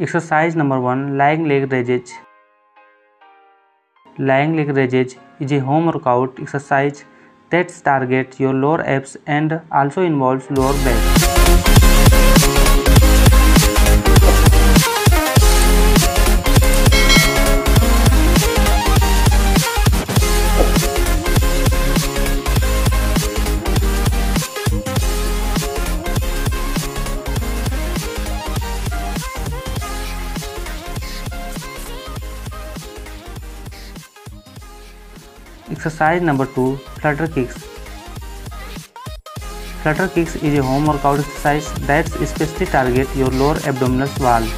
Exercise number 1, lying leg raises. Lying leg raises is a home workout exercise that targets your lower abs and also involves lower back. Exercise number 2, flutter kicks. Flutter kicks is a home workout exercise that specifically targets your lower abdominal wall.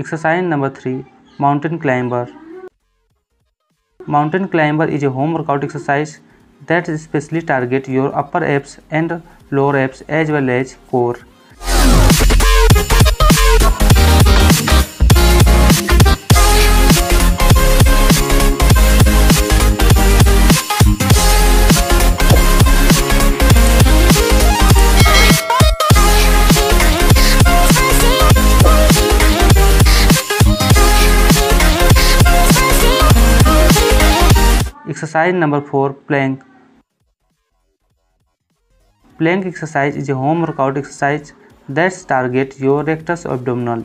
Exercise number 3, mountain climber. Mountain climber is a home workout exercise that especially targets your upper abs and lower abs as well as core. Exercise number 4, plank. Plank exercise is a home workout exercise that targets your rectus abdominal.